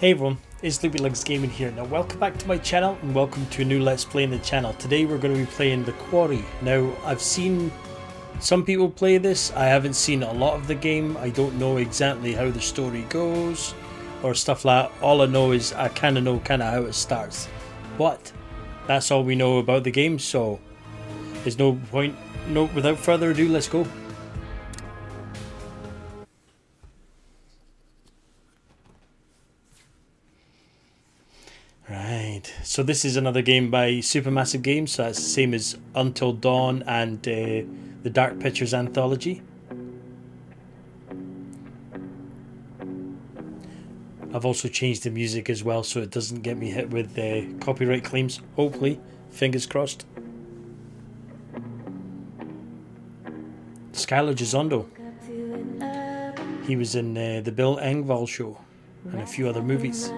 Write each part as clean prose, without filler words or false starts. Hey everyone, it's LoopyLugsGaming here. Now welcome back to my channel and welcome to a new Let's Play in the channel. Today we're going to be playing The Quarry. Now I've seen some people play this, I haven't seen a lot of the game. I don't know exactly how the story goes or stuff like that. All I know is I kinda know how it starts. But that's all we know about the game, so there's no point. Without further ado, let's go. Right, so this is another game by Supermassive Games, so that's the same as Until Dawn and The Dark Pictures Anthology. I've also changed the music as well so it doesn't get me hit with copyright claims, hopefully, fingers crossed. Skyler Gisondo, he was in The Bill Engvall Show and a few other movies.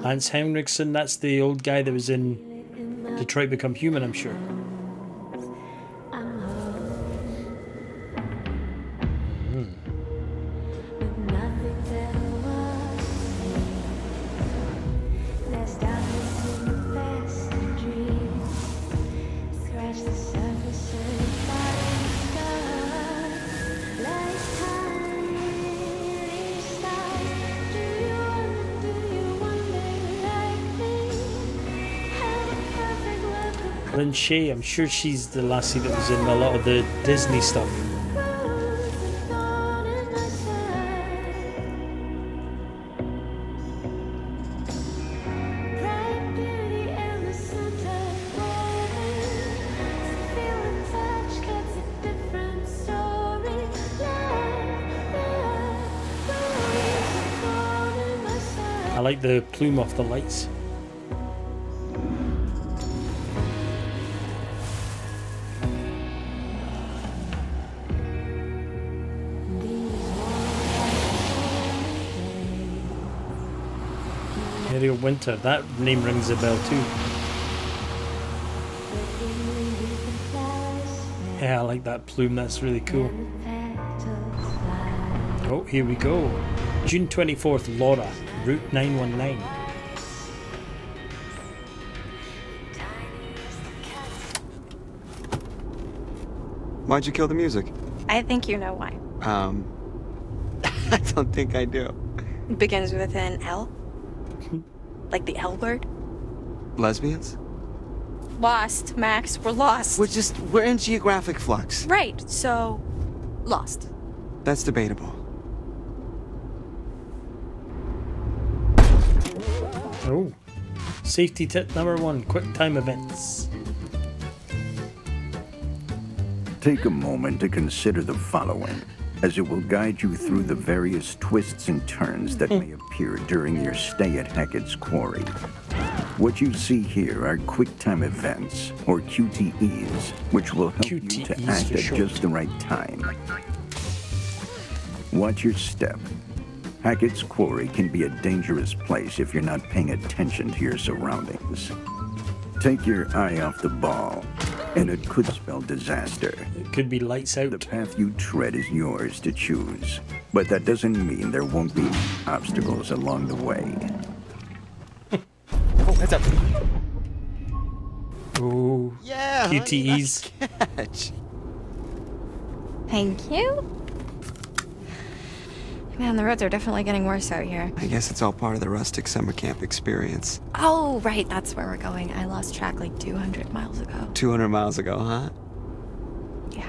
Lance Henriksen, that's the old guy that was in Detroit Become Human, I'm sure. I'm sure she's the lassie that was in a lot of the Disney stuff. I like the plume off the lights. Winter, that name rings a bell too. Yeah, I like that plume, that's really cool. Oh, here we go. June 24th, Laura, Route 919. Why'd you kill the music? I think you know why. I don't think I do. It begins with an L. Like the L word? Lesbians? Lost, Max. We're lost. We're in geographic flux. Right, so lost. That's debatable. Oh. Safety tip number 1, quick time events. Take a moment to consider the following, as it will guide you through the various twists and turns that may appear during your stay at Hackett's Quarry. What you see here are quick time events, or QTEs, which will help you to act at just the right time. Watch your step. Hackett's Quarry can be a dangerous place if you're not paying attention to your surroundings. Take your eye off the ball, and it could spell disaster. It could be lights out. The path you tread is yours to choose, but that doesn't mean there won't be obstacles along the way. Oh, heads up. Oh, yeah, QTEs. Honey, nice catch. Thank you. Man, the roads are definitely getting worse out here. I guess it's all part of the rustic summer camp experience. Oh, right, that's where we're going. I lost track like 200 miles ago. 200 miles ago, huh? Yeah.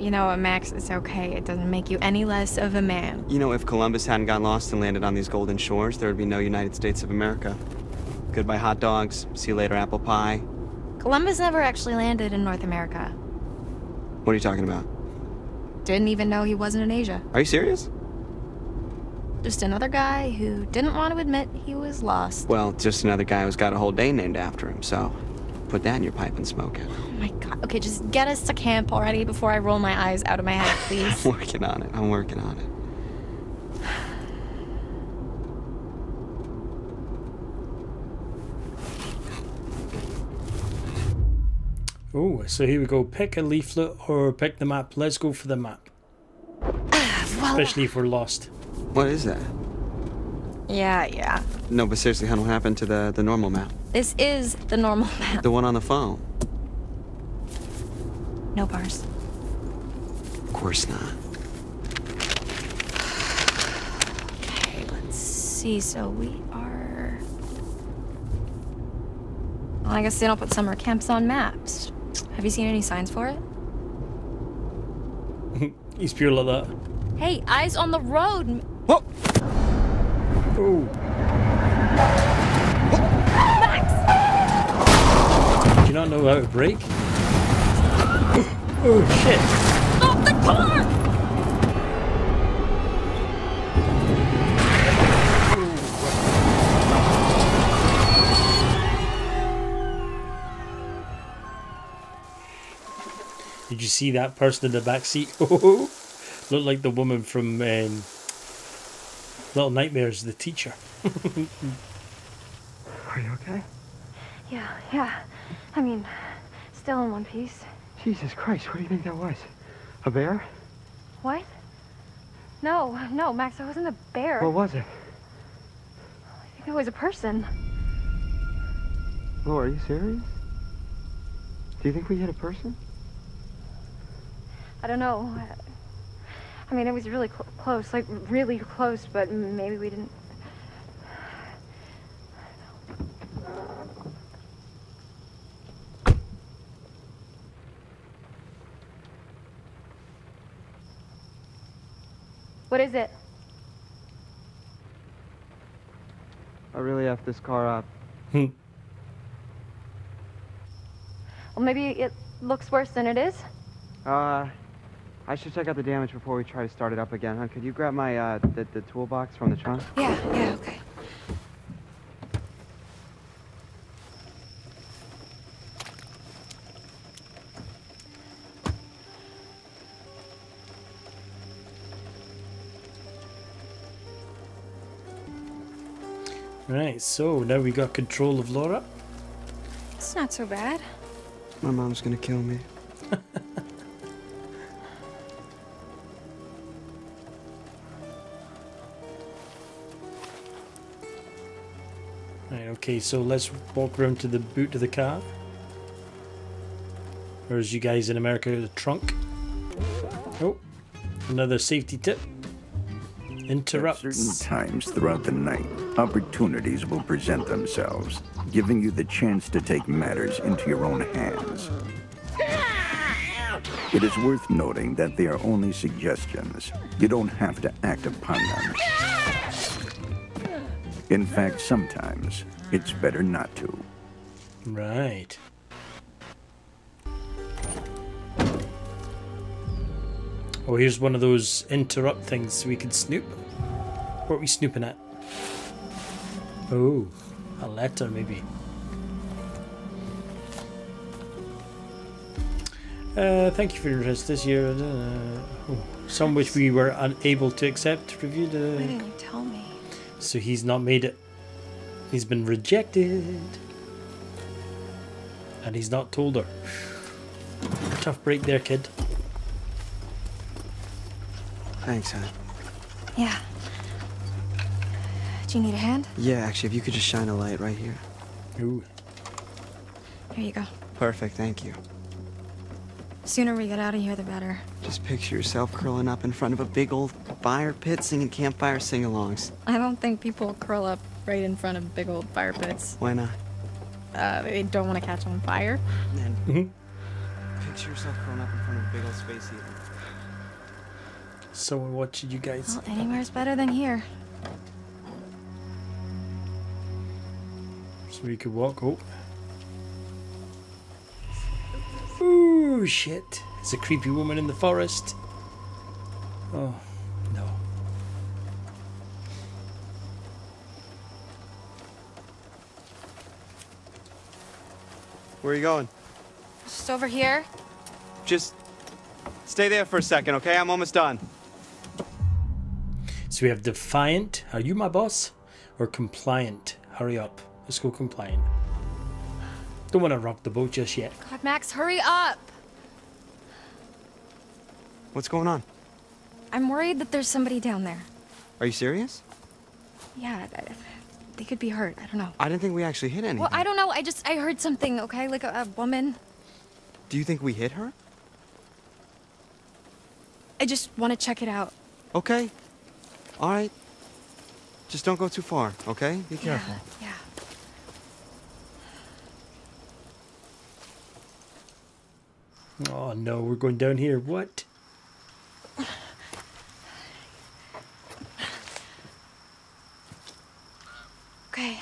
You know what, Max, it's okay. It doesn't make you any less of a man. You know, if Columbus hadn't gotten lost and landed on these golden shores, there would be no United States of America. Goodbye hot dogs, see you later apple pie. Columbus never actually landed in North America. What are you talking about? Didn't even know he wasn't in Asia. Are you serious? Just another guy who didn't want to admit he was lost. Well, just another guy who's got a whole day named after him, so put that in your pipe and smoke it. Oh my god. Okay, just get us to camp already before I roll my eyes out of my head, please. I'm working on it. I'm working on it. Oh, so here we go. Pick a leaflet or pick the map. Let's go for the map. especially if we're lost. What is that? Yeah, yeah. No, but seriously, what happened to the normal map? This is the normal map. The one on the phone. No bars. Of course not. Okay, let's see. So we are... Well, I guess they don't put summer camps on maps. Have you seen any signs for it? He's pure like that. Hey, eyes on the road! Whoa! Oh. Max! Do you not know how to brake? Oh shit! Stop the car! Did you see that person in the back seat? Oh, looked like the woman from Little Nightmares, the teacher. Are you okay? Yeah, yeah. I mean, still in one piece. Jesus Christ, what do you think that was? A bear? What? No, no, Max, it wasn't a bear. What was it? I think it was a person. Laura, are you serious? Do you think we hit a person? I don't know. I mean, it was really close, like really close, but maybe we didn't. What is it? I really effed this car up. Well, maybe it looks worse than it is. I should check out the damage before we try to start it up again, huh? Could you grab my, the toolbox from the trunk? Yeah, yeah, okay. Right, so now we got control of Laura. It's not so bad. My mom's gonna kill me. Right, okay, so let's walk around to the boot of the car. Or as you guys in America, the trunk. Oh, another safety tip. Interrupt. At certain times throughout the night, opportunities will present themselves, giving you the chance to take matters into your own hands. It is worth noting that they are only suggestions. You don't have to act upon them. In fact, sometimes it's better not to. Right. Oh, here's one of those interrupt things we can snoop. What are we snooping at? Oh, a letter maybe. Thank you for your interest this year. Some which we were unable to accept. Reviewed. Why didn't you tell me? So he's not made it. He's been rejected. And he's not told her. Tough break there, kid. Thanks, huh? Yeah. Do you need a hand? Yeah, actually, if you could just shine a light right here. Ooh. Here you go. Perfect, thank you. The sooner we get out of here, the better. Just picture yourself curling up in front of a big old fire pit singing campfire sing-alongs. I don't think people curl up right in front of big old fire pits. Why not? They don't want to catch on fire. And picture yourself curling up in front of a big old space heater. So what should you guys... Well, anywhere's better than here. So we could walk up. Oh. Ooh, shit. There's a creepy woman in the forest. Oh, no. Where are you going? Just over here. Just stay there for a second, okay? I'm almost done. So we have defiant, are you my boss? Or compliant, hurry up. Let's go compliant. Don't want to rock the boat just yet. God, Max, hurry up. What's going on? I'm worried that there's somebody down there. Are you serious? Yeah, they could be hurt. I don't know. I didn't think we actually hit anything. Well, I don't know. I heard something, okay? Like a woman. Do you think we hit her? I just want to check it out. Okay. All right. Just don't go too far, okay? Be careful. Yeah. Oh, no, we're going down here. What? Okay.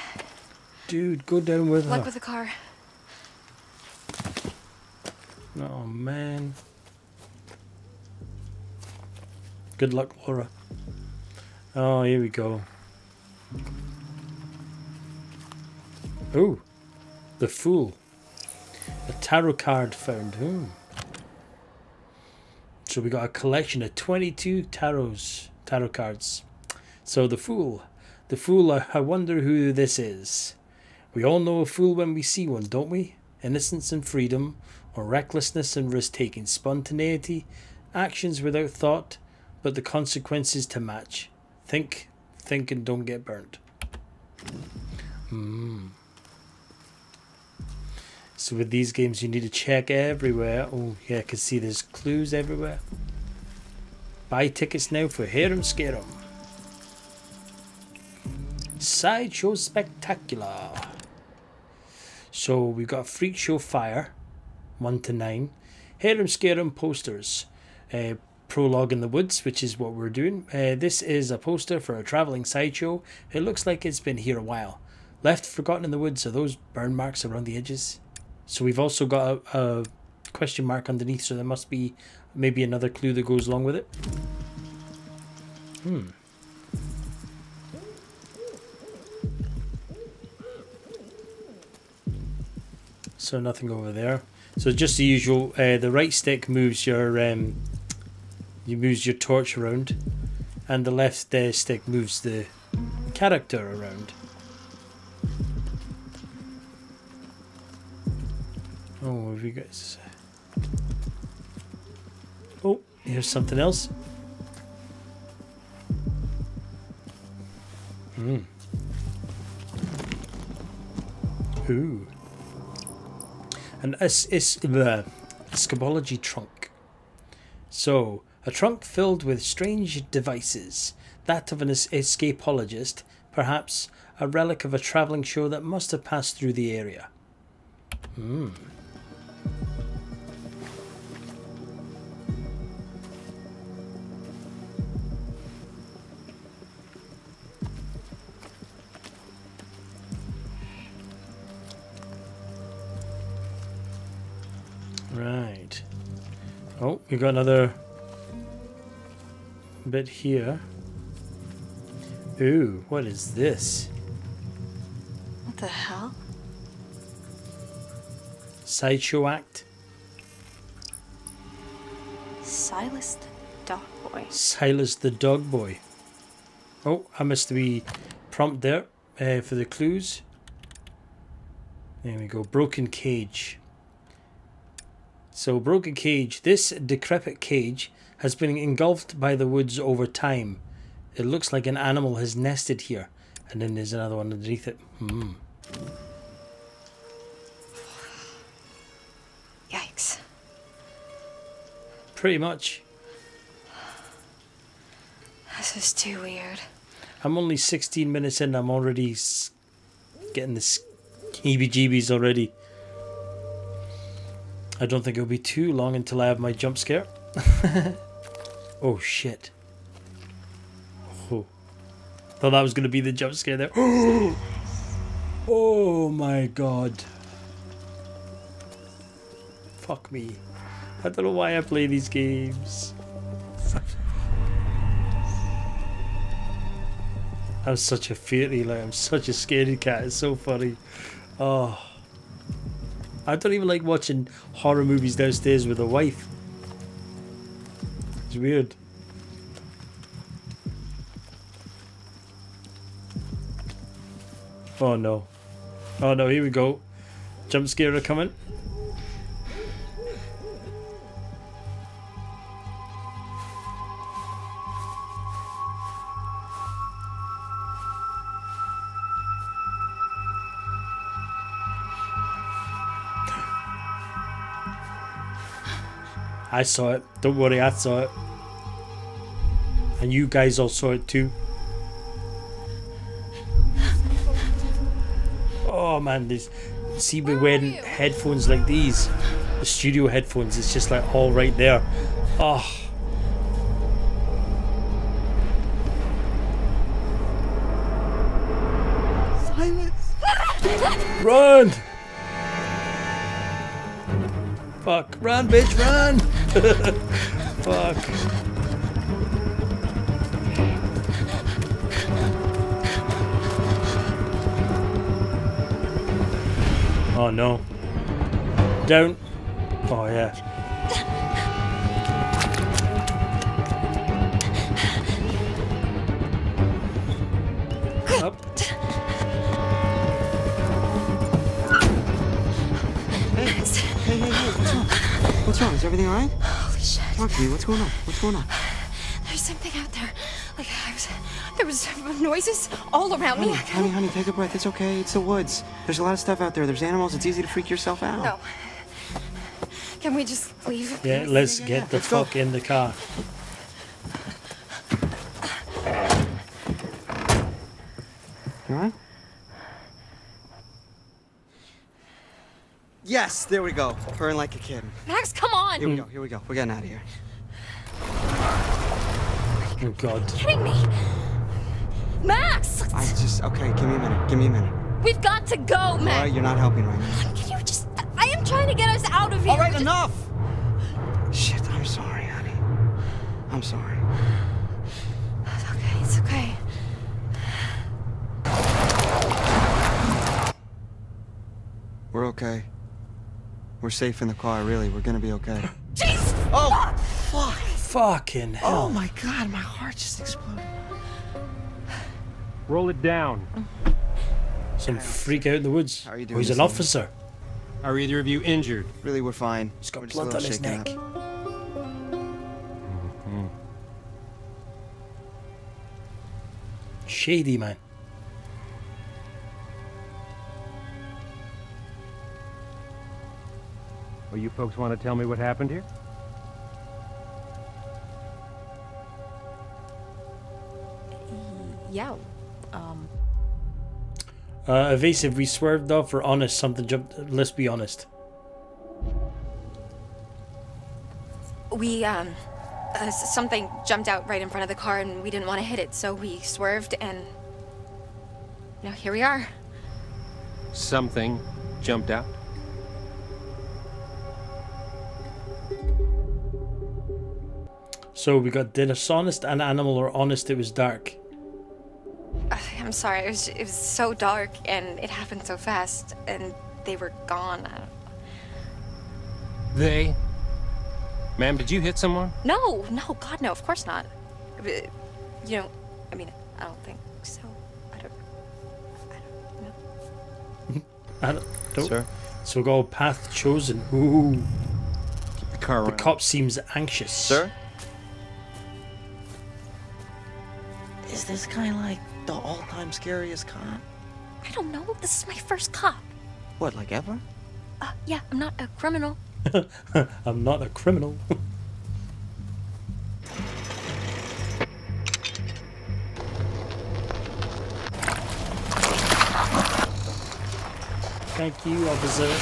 Dude, go down with her. Luck with the car. Oh, man. Good luck, Laura. Oh, here we go. Ooh. The Fool. A tarot card found. Ooh. So we got a collection of 22 tarot cards. So the Fool. The Fool, I wonder who this is. We all know a fool when we see one, don't we? Innocence and freedom, or recklessness and risk-taking, spontaneity, actions without thought, but the consequences to match. Think and don't get burnt. So with these games you need to check everywhere. Oh yeah, I can see there's clues everywhere. Buy tickets now for Harum Scarum. Sideshow Spectacular. So we've got Freak Show Fire 1 to 9. Harum Scarum posters. Prologue in the Woods, which is what we're doing. This is a poster for a traveling sideshow. It looks like it's been here a while. Left forgotten in the woods are those burn marks around the edges. So we've also got a question mark underneath, so there must be maybe another clue that goes along with it. So nothing over there. So just the usual, the right stick moves your you move your torch around, and the left stick moves the character around. Oh, have you guys... Oh, here's something else. Ooh. An escapology trunk. So... a trunk filled with strange devices, that of an escapologist, perhaps a relic of a travelling show that must have passed through the area. Right. Oh, we got another... bit here. Ooh, what is this? What the hell? Sideshow act. Silas the dog boy. Silas the dog boy. Oh, I missed the prompt there for the clues. There we go. Broken cage. So broken cage. This decrepit cage has been engulfed by the woods over time. It looks like an animal has nested here. And then there's another one underneath it. Yikes. Pretty much. This is too weird. I'm only 16 minutes in. I'm already getting the heebie-jeebies already. I don't think it'll be too long until I have my jump scare. Oh shit. Oh. Thought that was going to be the jump scare there. Oh my god. Fuck me. I don't know why I play these games. I'm such a fairy, like I'm such a scaredy cat. It's so funny. Oh. I don't even like watching horror movies downstairs with a wife. It's weird. Oh no. Oh no, here we go. Jump scare coming. I saw it. Don't worry, I saw it. And you guys all saw it too. Oh man, these. See me wearing headphones like these. The studio headphones, it's just like all right there. Oh. Silas! Run! Fuck. Run, bitch, run! Fuck. Oh no. Down. Oh yeah. Up. Hey. Hey, hey, hey. What's wrong? Is everything alright? Holy shit. Talk to me. What's going on? What's going on? There's something out there. Like there was noises all around me. Honey, take a breath. It's okay. It's the woods. There's a lot of stuff out there. There's animals. It's easy to freak yourself out. No. Can we just leave? Yeah, let's get the fuck in the car. You all right? Yes, there we go. Burn like a kid. Max, come on. Here we go. Here we go. We're getting out of here. Oh God. Are you kidding me? Max! Okay, give me a minute, We've got to go, Max! Alright, you're not helping right now. Can you just... I am trying to get us out of here! Alright, enough! Shit, I'm sorry, honey. I'm sorry. It's okay, it's okay. We're okay. We're safe in the car, really. We're gonna be okay. Jesus! Oh! Fuck! Fucking hell. Oh my God, my heart just exploded. Roll it down. Some freak out in the woods. How are you doing? He's an officer. Are either of you injured? Really, we're fine. He's got blood on his neck. Mm-hmm. Shady man. Well, you folks want to tell me what happened here? Yeah. Evasive, we swerved off, or honest, something jumped. Let's be honest. We, something jumped out right in front of the car and we didn't want to hit it, so we swerved and... Now here we are. Something jumped out? So we got dishonest and animal, or honest, it was dark. I'm sorry, it was so dark and it happened so fast and they were gone. They? Ma'am, did you hit someone? No, God, no, of course not. You know, I mean, I don't think so. I don't know. Sir? So we got a path chosen. Ooh. Keep the car running. The cop seems anxious. Sir? Is this guy like the all-time scariest cop? I don't know. This is my first cop. What, like ever? Yeah, I'm not a criminal. I'm not a criminal. Thank you, officer.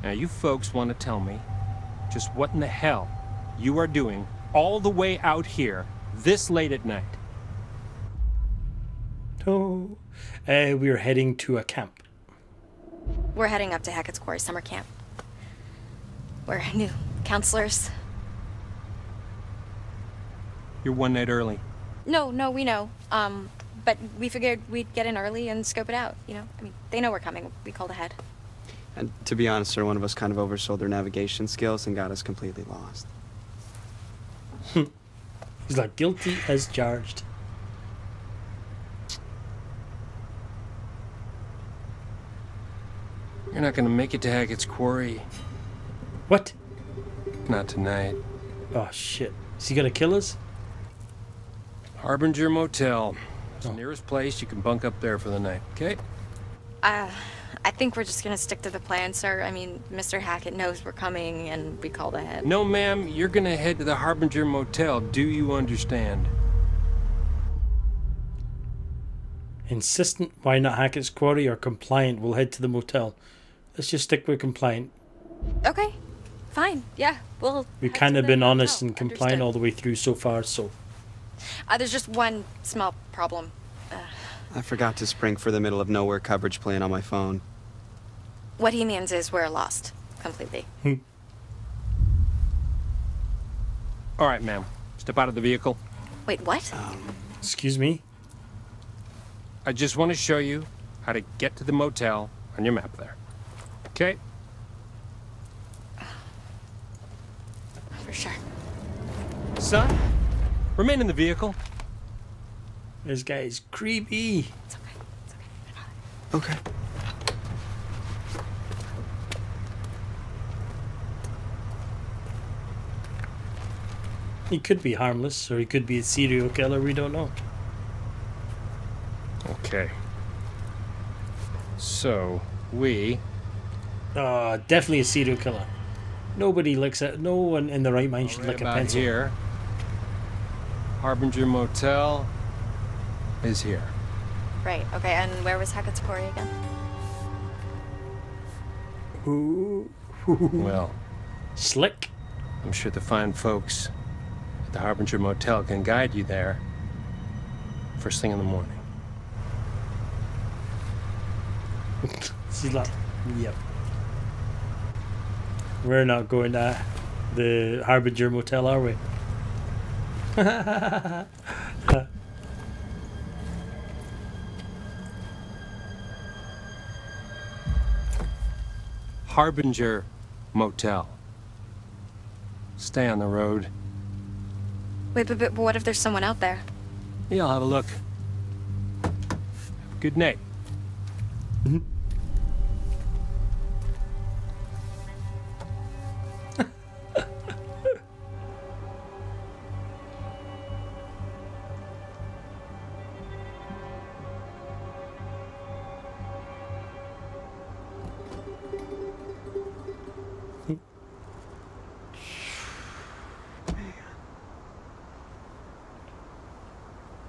Now you folks want to tell me just what in the hell you are doing all the way out here this late at night. Oh, we're heading to a camp. We're heading up to Hackett's Quarry summer camp. We're new counselors. You're one night early. No, we know. But we figured we'd get in early and scope it out, you know? I mean, they know we're coming. We called ahead. And to be honest, sir, one of us kind of oversold their navigation skills and got us completely lost. He's like, guilty as charged. You're not going to make it to Hackett's Quarry. What? Not tonight. Oh, shit. Is he going to kill us? Harbinger Motel. It's the nearest place. You can bunk up there for the night, okay? I think we're just gonna stick to the plan, sir. I mean, Mr. Hackett knows we're coming and we called ahead. No, ma'am, you're gonna head to the Harbinger Motel. Do you understand? Insistent, why not Hackett's Quarry or compliant? We'll head to the motel. Let's just stick with compliant. Okay, fine. Yeah, well, we've kind of been honest and compliant all the way through so far, so. There's just one small problem. I forgot to spring for the middle of nowhere coverage plan on my phone. What he means is we're lost completely. All right, ma'am. Step out of the vehicle. Wait, what? Excuse me? I just want to show you how to get to the motel on your map there. Okay? For sure. Son, remain in the vehicle. This guy is creepy. It's okay. It's okay. I got it. Okay. He could be harmless, or he could be a serial killer. We don't know. Okay. So we. Definitely a serial killer. Nobody licks it. No one in the right mind should lick a pencil. Here. Harbinger Motel. Is here. Right, okay, and where was Hackett's Quarry again? Well, slick. I'm sure the fine folks at the Harbinger Motel can guide you there first thing in the morning. See that? Yep. We're not going to the Harbinger Motel, are we? Harbinger Motel. Stay on the road. Wait, but what if there's someone out there? Yeah, I'll have a look. Good night.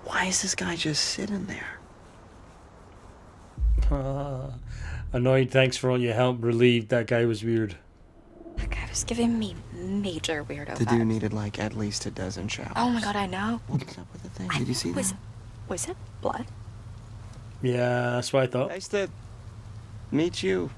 Why is this guy just sitting there? Annoyed, thanks for all your help. Relieved, that guy was weird. That guy was giving me major weirdo vibes. The dude needed like at least a dozen showers. Oh my god, I know. What's up with the thing? Did you see that? Was it blood? Yeah, that's what I thought. Nice to meet you.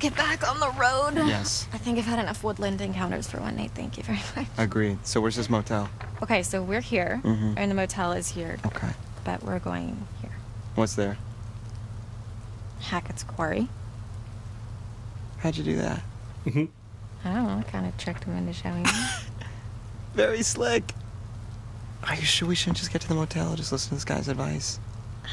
Get back on the road. Yes. I think I've had enough woodland encounters for one night. Thank you very much. Agreed. So where's this motel? Okay, so we're here, and the motel is here. Okay. But we're going here. What's there? Hackett's Quarry. How'd you do that? I don't know. I kind of tricked him into showing me. Very slick. Are you sure we shouldn't just get to the motel and just listen to this guy's advice?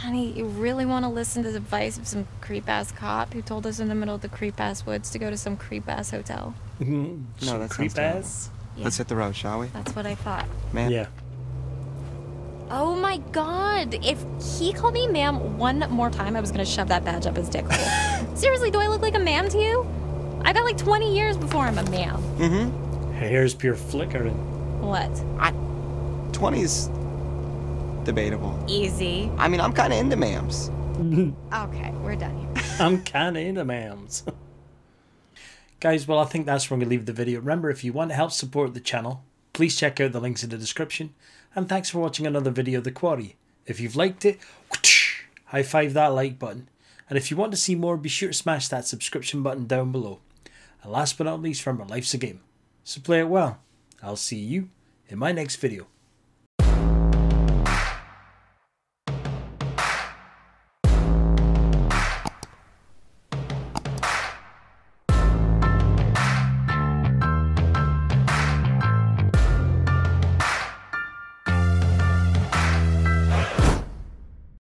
Honey, you really want to listen to the advice of some creep-ass cop who told us in the middle of the creep-ass woods to go to some creep-ass hotel? No, that's creep-ass. Yeah. Let's hit the road, shall we? That's what I thought. Ma'am? Yeah. Oh my god! If he called me ma'am one more time, I was gonna shove that badge up his dick hole. Seriously, do I look like a ma'am to you? I got like 20 years before I'm a ma'am. Hair's pure flickering. What? 20's... debatable. Easy. I mean, I'm kind of into ma'ams. Okay, we're done here. I'm kind of into ma'ams. Guys, well, I think that's where I'm going to leave the video. Remember, if you want to help support the channel, please check out the links in the description. And thanks for watching another video of The Quarry. If you've liked it, high-five that like button. And if you want to see more, be sure to smash that subscription button down below. And last but not least, remember, life's a game. So play it well. I'll see you in my next video.